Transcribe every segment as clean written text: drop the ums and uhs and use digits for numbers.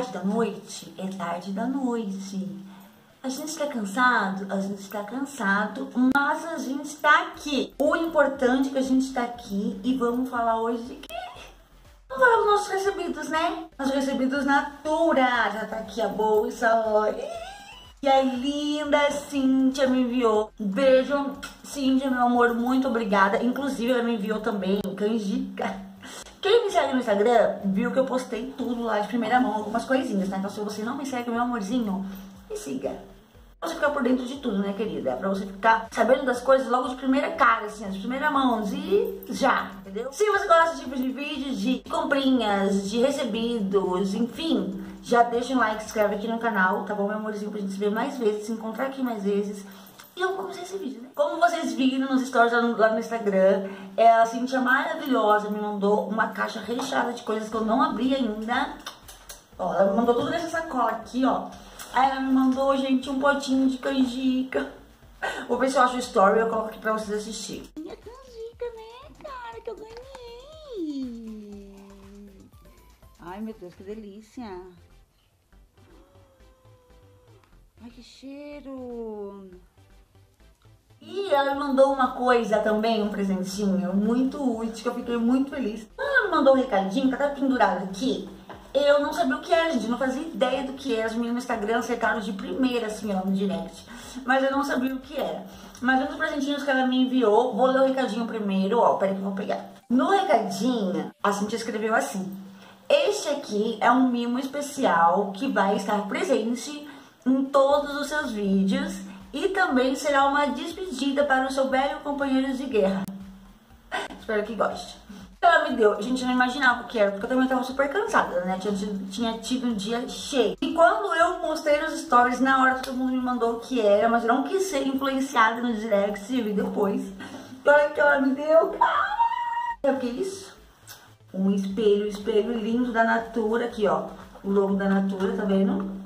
tarde da noite? É tarde da noite. A gente está cansado? A gente está cansado, mas a gente está aqui. O importante é que a gente está aqui e vamos falar hoje de quê? Vamos falar dos nossos recebidos, né? Nossos recebidos Natura. Já tá aqui a bolsa, olha. E a linda Cíntia me enviou. Um beijo, Cíntia, meu amor, muito obrigada. Inclusive, ela me enviou também canjica. Quem me segue no Instagram viu que eu postei tudo lá de primeira mão, algumas coisinhas, né? Então se você não me segue, meu amorzinho, me siga. Pra você ficar por dentro de tudo, né, querida? Pra você ficar sabendo das coisas logo de primeira cara, assim, de primeira mão, e já, entendeu? Se você gosta desse tipo de vídeo, de comprinhas, de recebidos, enfim, já deixa um like, se inscreve aqui no canal, tá bom, meu amorzinho? Pra gente se ver mais vezes, se encontrar aqui mais vezes. E eu comecei esse vídeo, né? Como vocês viram nos stories lá no Instagram, a Cíntia maravilhosa me mandou uma caixa recheada de coisas que eu não abri ainda. Ó, ela me mandou tudo nessa sacola aqui, ó. Aí ela me mandou, gente, um potinho de canjica. Vou ver se eu acho o story e eu coloco aqui pra vocês assistirem. Minha canjica, né, cara, que eu ganhei. Ai, meu Deus, que delícia. Ai, que cheiro. E ela me mandou uma coisa também, um presentinho muito útil, que eu fiquei muito feliz. Quando ela me mandou um recadinho, que tá pendurado aqui, eu não sabia o que era, gente, não fazia ideia do que era. As meninas no Instagram acertaram de primeira, assim, ó, no direct. Mas eu não sabia o que era. Mas um dos presentinhos que ela me enviou, vou ler o recadinho primeiro, ó, peraí que eu vou pegar. No recadinho, a Cíntia escreveu assim: este aqui é um mimo especial que vai estar presente em todos os seus vídeos. E também será uma despedida para o seu velho companheiro de guerra. Espero que goste. Ela me deu. Gente, eu não imaginava o que era, porque eu também estava super cansada, né? Tinha tido um dia cheio. E quando eu postei nos stories, na hora todo mundo me mandou o que era, mas eu não quis ser influenciada no direct e depois. Olha o que ela me deu. Ah! É o que é isso? Um espelho lindo da Natura aqui, ó. O logo da Natura, tá vendo?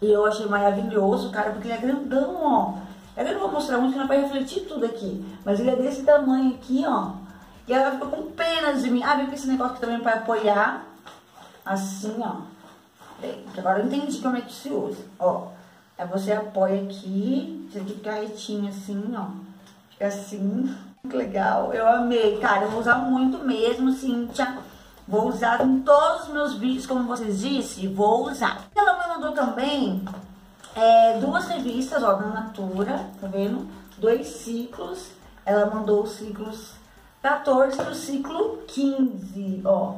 E eu achei maravilhoso, cara, porque ele é grandão, ó. Eu não vou mostrar muito, que não vai refletir tudo aqui. Mas ele é desse tamanho aqui, ó. E ela ficou com penas de mim. Ah, vem com esse negócio aqui também pra apoiar. Assim, ó. Agora eu entendi como é que se usa. Ó, aí você apoia aqui. Você fica retinho assim, ó. Fica assim. Que legal. Eu amei, cara. Eu vou usar muito mesmo, Cíntia. Vou usar em todos os meus vídeos, como vocês disseram, vou usar. Ela me mandou também duas revistas, ó, da Natura, tá vendo? Dois ciclos. Ela mandou os ciclos 14 e o ciclo 15, ó,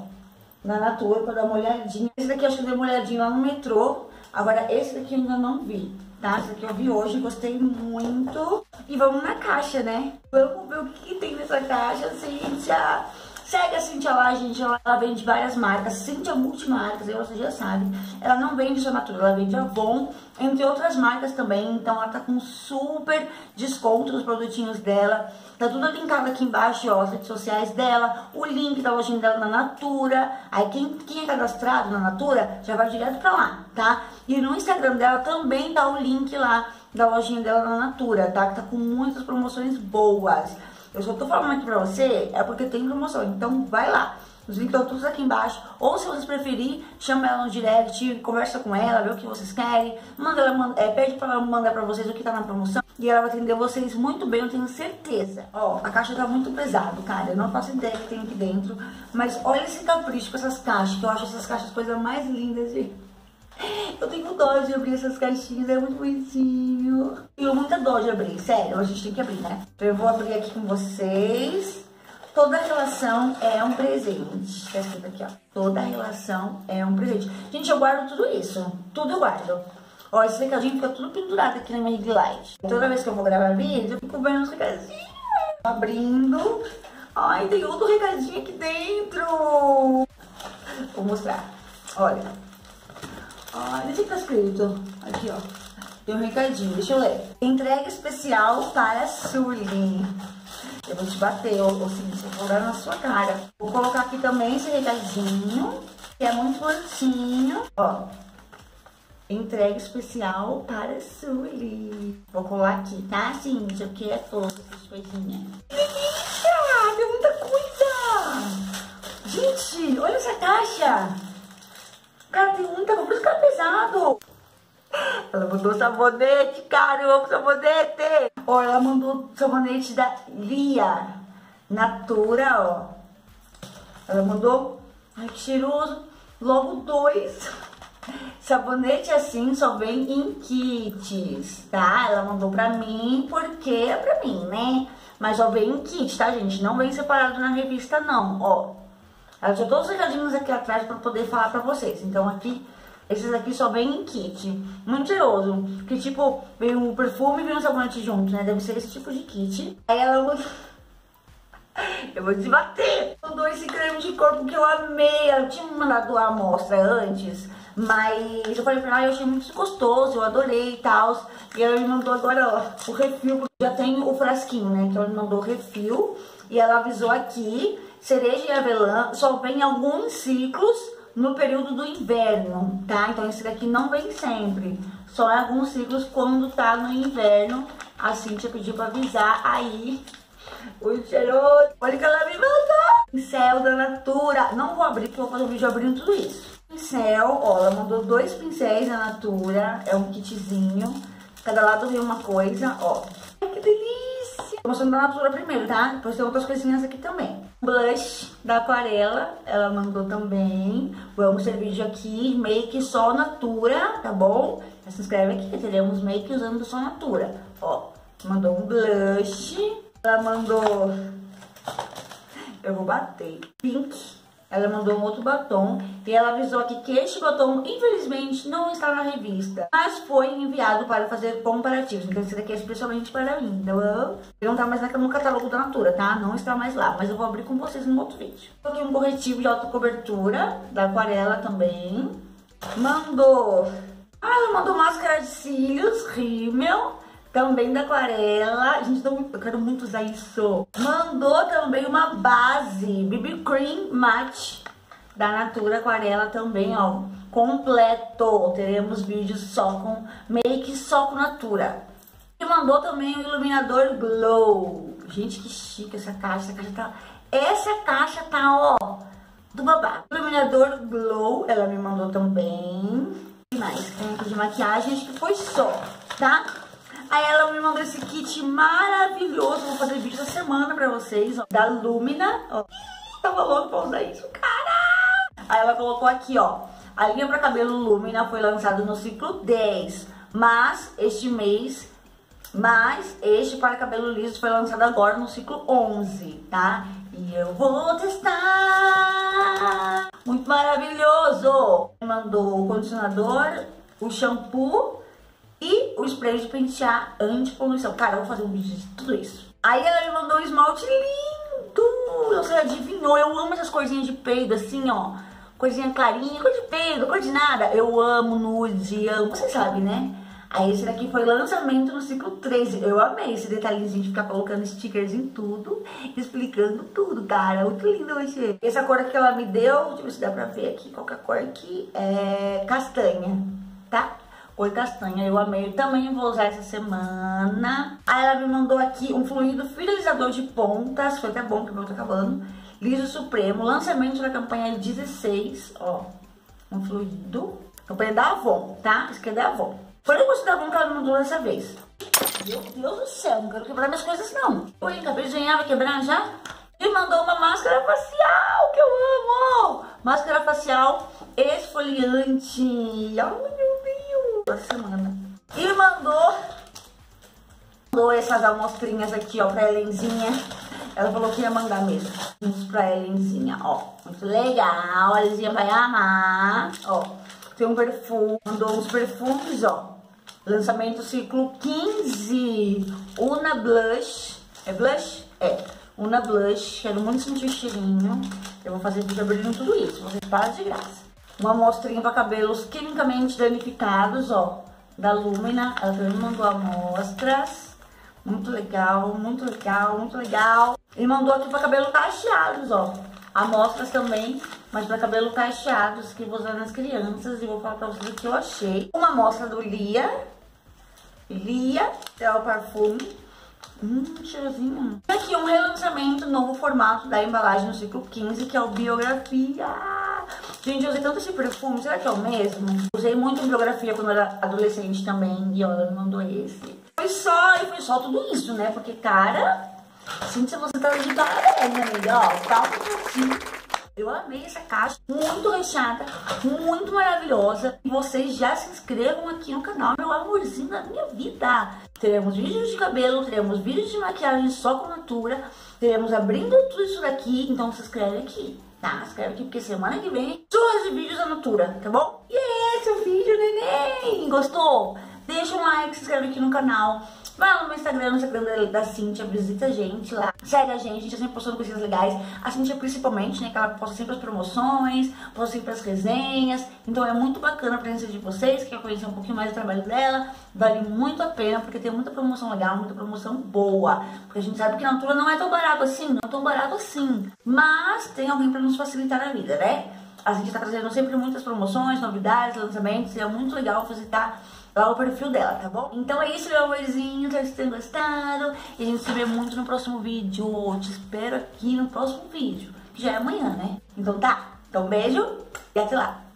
na Natura, pra dar uma olhadinha. Esse daqui eu acho que eu dei uma olhadinha lá no metrô. Agora, esse daqui eu ainda não vi, tá? Esse daqui eu vi hoje, gostei muito. E vamos na caixa, né? Vamos ver o que tem nessa caixa, Cíntia. Segue a Cíntia lá, gente, ela vende várias marcas, Cíntia Multimarcas, você já sabe. Ela não vende só Natura, ela vende Avon, entre outras marcas também. Então ela tá com super desconto nos produtinhos dela. Tá tudo linkado aqui embaixo, ó, as redes sociais dela, o link da lojinha dela na Natura. Aí quem é cadastrado na Natura já vai direto pra lá, tá? E no Instagram dela também tá o link lá da lojinha dela na Natura, tá? Que tá com muitas promoções boas. Eu só tô falando aqui pra você, é porque tem promoção, então vai lá. Os links estão todos aqui embaixo. Ou se vocês preferirem, chama ela no direct, conversa com ela, vê o que vocês querem. Manda ela, pede pra ela mandar pra vocês o que tá na promoção. E ela vai atender vocês muito bem, eu tenho certeza. Ó, a caixa tá muito pesada, cara. Eu não faço ideia que tem aqui dentro. Mas olha esse capricho com essas caixas, que eu acho essas caixas coisas mais lindas, gente. Eu tenho dó de abrir essas caixinhas, é muito bonitinho. Tenho muita dó de abrir, sério, a gente tem que abrir, né? Então eu vou abrir aqui com vocês. Toda relação é um presente. Tá escrito aqui, ó. Toda relação é um presente. Gente, eu guardo tudo isso. Tudo eu guardo. Ó, esse recadinho fica tudo pendurado aqui na minha ring light. Toda vez que eu vou gravar vídeo, eu fico vendo os recadinhos. Abrindo. Ai, tem outro recadinho aqui dentro. Vou mostrar. Olha. Olha o que tá escrito. Aqui, ó. Tem um recadinho. Deixa eu ler. Entrega especial para a Sully. Eu vou te bater, ou assim, vou dar na sua cara. Vou colocar aqui também esse recadinho, que é muito bonitinho. Ó. Entrega especial para a Sully. Vou colar aqui, tá, gente? Porque é fofo essas coisinhas. Que delícia! Tem muita coisa! Gente, olha essa caixa! Cara, tem muita coisa, por isso que é pesado. Ela mandou sabonete, cara, eu amo sabonete. Ó, ela mandou sabonete da Lia, Natura, ó. Ela mandou, ai que cheiroso, logo 2. Sabonete assim só vem em kits, tá? Ela mandou pra mim, porque é pra mim, né? Mas só vem em kit, tá, gente? Não vem separado na revista, não, ó. Ela tinha todos os recadinhos aqui atrás pra poder falar pra vocês. Então aqui... esses aqui só vêm em kit, muito cheiroso, que tipo, vem um perfume e vem um sabonete junto, né? Deve ser esse tipo de kit. Aí ela mandou... eu vou te bater! Mandou esse creme de corpo que eu amei, ela tinha me mandado a amostra antes, mas eu falei pra ela, eu achei muito gostoso, eu adorei e tal. E ela me mandou agora, ó, o refil, porque já tem o frasquinho, né? Então ela me mandou o refil e ela avisou aqui, cereja e avelã só vem alguns ciclos no período do inverno, tá? Então esse daqui não vem sempre, só alguns ciclos quando tá no inverno. A Cíntia pediu pra avisar aí. Oi, cheiroso! Olha que ela me mandou! Pincel da Natura. Não vou abrir, porque eu vou fazer um vídeo abrindo tudo isso. Pincel, ó, ela mandou 2 pincéis da Natura. É um kitzinho. Cada lado vem uma coisa, ó. Ai, que delícia! Tô mostrando da Natura primeiro, tá? Depois tem outras coisinhas aqui também. Blush da Aquarela, ela mandou também. Vamos ter vídeo aqui, make só Natura, tá bom? Já se inscreve aqui, teremos make usando só Natura. Ó, mandou um blush. Ela mandou... eu vou bater. Pink. Ela mandou um outro batom. E ela avisou aqui que este batom, infelizmente, não está na revista. Mas foi enviado para fazer comparativos. Então esse daqui é especialmente para mim. Então eu... não tá mais no catálogo da Natura, tá? Não está mais lá. Mas eu vou abrir com vocês no outro vídeo. Coloquei um corretivo de alta cobertura da Aquarela também. Mandou... ah, ela mandou máscara de cílios, rímel. Também da Aquarela. Gente, eu quero muito usar isso. Mandou também uma base BB Cream Matte da Natura Aquarela também, ó. Completo. Teremos vídeos só com make, só com Natura. E mandou também o iluminador Glow. Gente, que chique essa caixa. Essa caixa tá... essa caixa tá, ó, do babá. Iluminador Glow, ela me mandou também. E mais, campo de maquiagem, acho que foi só, tá? Aí ela me mandou esse kit maravilhoso, vou fazer vídeo essa semana pra vocês, ó, da Lumina, ó. Tava louco pra usar isso, cara! Aí ela colocou aqui, ó, a linha pra cabelo Lumina foi lançada no ciclo 10, mas este para cabelo liso foi lançado agora no ciclo 11, tá? E eu vou testar! Muito maravilhoso! Me mandou o condicionador, o shampoo e o spray de pentear anti-poluição. Cara, eu vou fazer um vídeo de tudo isso. Aí ela me mandou um esmalte lindo. Você adivinhou, eu amo essas coisinhas de peido assim, ó. Coisinha clarinha, cor de peido, cor de nada. Eu amo nude, amo, você sabe, né? Aí esse daqui foi lançamento no ciclo 13. Eu amei esse detalhezinho de ficar colocando stickers em tudo, explicando tudo, cara. Muito lindo hoje. Essa cor que ela me deu, deixa eu ver se dá pra ver aqui. Qual que é a cor aqui? É castanha, tá? Cor castanha, eu amei, também vou usar essa semana. Aí ela me mandou aqui um fluido finalizador de pontas, foi até bom que o meu tá acabando. Liso Supremo, lançamento da campanha 16, ó. Um fluido, campanha da Avon, tá? Isso aqui é da Avon. Foi eu gostei da Avon que ela me mandou dessa vez. Meu Deus do céu, não quero quebrar minhas coisas não. Oi, acabei de ganhar, vai quebrar já? E mandou uma máscara facial, que eu amo! Máscara facial esfoliante, olha semana. E mandou essas amostrinhas aqui, ó, pra Helenzinha. Ela falou que ia mandar mesmo. Vamos pra Helenzinha, ó. Muito legal, a Helenzinha vai amar. Ó, tem um perfume. Mandou uns perfumes, ó. Lançamento ciclo 15. Una Blush. É blush? É. Una Blush. Quero muito sentir o cheirinho. Eu vou fazer vídeo abrindo tudo isso. Vocês param de graça. Uma amostrinha para cabelos quimicamente danificados, ó, da Lumina. Ela também mandou amostras. Muito legal, muito legal, muito legal. E mandou aqui para cabelos cacheados, ó. Amostras também, mas para cabelos cacheados, que vou usar nas crianças. E vou falar para vocês o que eu achei. Uma amostra do Lia. Lia, é o perfume. Cheirosinho. E aqui um relançamento, novo formato da embalagem no ciclo 15, que é o Biografia. Gente, eu usei tanto esse perfume, será que é o mesmo? Usei muito em Biografia quando eu era adolescente também, e ela me mandou esse. Foi só tudo isso, né? Porque, cara, Cíntia, você tá de parabéns, né, amiga? Ó, falta assim. Eu amei essa caixa, muito recheada, muito maravilhosa. E vocês já se inscrevam aqui no canal, meu amorzinho da minha vida. Teremos vídeos de cabelo, teremos vídeos de maquiagem só com Natura, teremos abrindo tudo isso daqui, então se inscreve aqui. Tá, escreve aqui porque semana que vem surge de vídeos da Natura, tá bom? E é esse o vídeo, neném! Gostou? Deixa um like, se inscreve aqui no canal. Vai lá no meu Instagram, no Instagram da Cíntia, visita a gente lá. Segue a gente sempre postando coisas legais. A Cíntia principalmente, né, que ela posta sempre as promoções, posta sempre as resenhas. Então é muito bacana a presença de vocês, quer conhecer um pouquinho mais do trabalho dela. Vale muito a pena, porque tem muita promoção legal, muita promoção boa. Porque a gente sabe que a Natura não é tão barato assim, não é tão barato assim. Mas tem alguém pra nos facilitar a vida, né? A Cíntia tá trazendo sempre muitas promoções, novidades, lançamentos. E é muito legal visitar lá o perfil dela, tá bom? Então é isso, meu amorzinho. Espero que vocês tenham gostado. E a gente se vê muito no próximo vídeo. Te espero aqui no próximo vídeo, que já é amanhã, né? Então tá. Então beijo e até lá.